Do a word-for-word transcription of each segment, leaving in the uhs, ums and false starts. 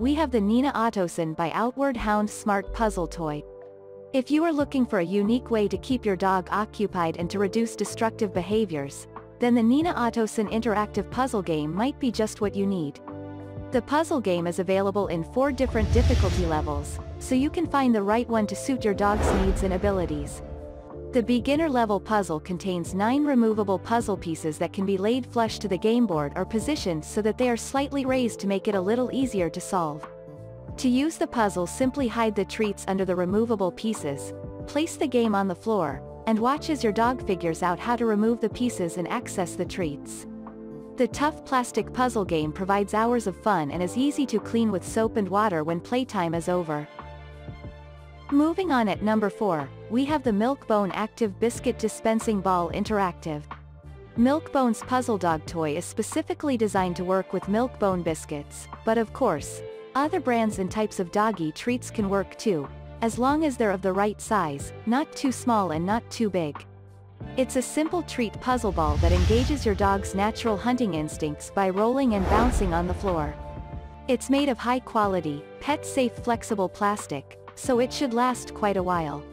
We have the Nina Ottosson by Outward Hound Smart Puzzle Toy. If you are looking for a unique way to keep your dog occupied and to reduce destructive behaviors, then the Nina Ottosson interactive puzzle game might be just what you need. The puzzle game is available in four different difficulty levels, so you can find the right one to suit your dog's needs and abilities. The beginner level puzzle contains nine removable puzzle pieces that can be laid flush to the game board or positioned so that they are slightly raised to make it a little easier to solve. To use the puzzle, simply hide the treats under the removable pieces, place the game on the floor, and watch as your dog figures out how to remove the pieces and access the treats. The tough plastic puzzle game provides hours of fun and is easy to clean with soap and water when playtime is over. Moving on at number four, we have the Milk-Bone Active Biscuit Dispensing Ball Interactive. Milk-Bone's puzzle dog toy is specifically designed to work with Milk-Bone biscuits, but of course, other brands and types of doggy treats can work too, as long as they're of the right size, not too small and not too big. It's a simple treat puzzle ball that engages your dog's natural hunting instincts by rolling and bouncing on the floor. It's made of high-quality, pet-safe flexible plastic, so it should last quite a while.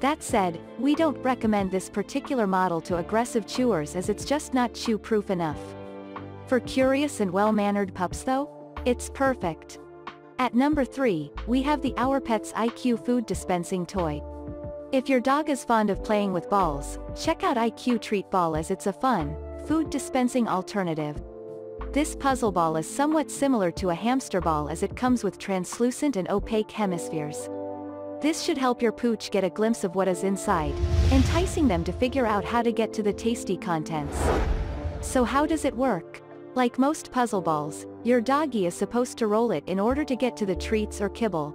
That said, we don't recommend this particular model to aggressive chewers as it's just not chew-proof enough. For curious and well-mannered pups though, it's perfect. At number three, we have the OurPets I Q Food Dispensing Toy. If your dog is fond of playing with balls, check out I Q Treat Ball as it's a fun, food dispensing alternative. This puzzle ball is somewhat similar to a hamster ball as it comes with translucent and opaque hemispheres. This should help your pooch get a glimpse of what is inside, enticing them to figure out how to get to the tasty contents. So how does it work? Like most puzzle balls, your doggy is supposed to roll it in order to get to the treats or kibble.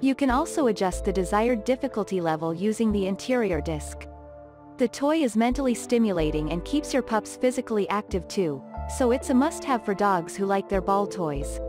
You can also adjust the desired difficulty level using the interior disc. The toy is mentally stimulating and keeps your pups physically active too, so it's a must-have for dogs who like their ball toys.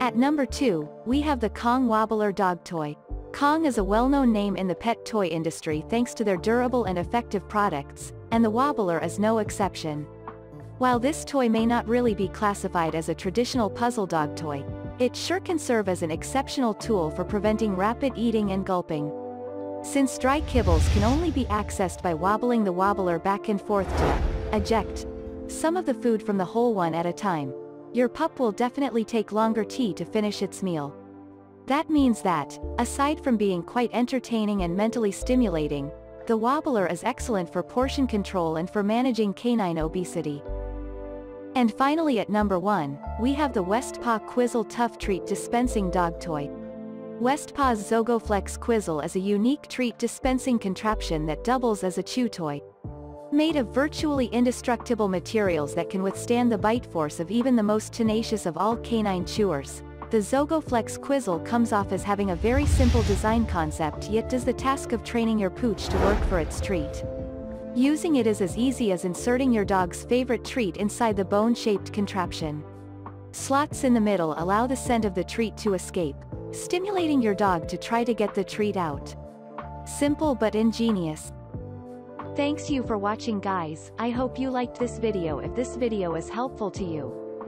At number two, we have the Kong Wobbler Dog Toy. Kong is a well-known name in the pet toy industry thanks to their durable and effective products, and the Wobbler is no exception. While this toy may not really be classified as a traditional puzzle dog toy, it sure can serve as an exceptional tool for preventing rapid eating and gulping. Since dry kibbles can only be accessed by wobbling the Wobbler back and forth to eject some of the food from the whole one at a time, your pup will definitely take longer to finish its meal. That means that, aside from being quite entertaining and mentally stimulating, the Wobbler is excellent for portion control and for managing canine obesity. And finally at number one, we have the West Paw Quizzle Tough Treat Dispensing Dog Toy. West Paw's Zogoflex Quizzle is a unique treat dispensing contraption that doubles as a chew toy. Made of virtually indestructible materials that can withstand the bite force of even the most tenacious of all canine chewers, the Zogoflex Quizzle comes off as having a very simple design concept yet does the task of training your pooch to work for its treat. Using it is as easy as inserting your dog's favorite treat inside the bone-shaped contraption. Slots in the middle allow the scent of the treat to escape, stimulating your dog to try to get the treat out. Simple but ingenious. Thanks you for watching guys, I hope you liked this video. If this video is helpful to you,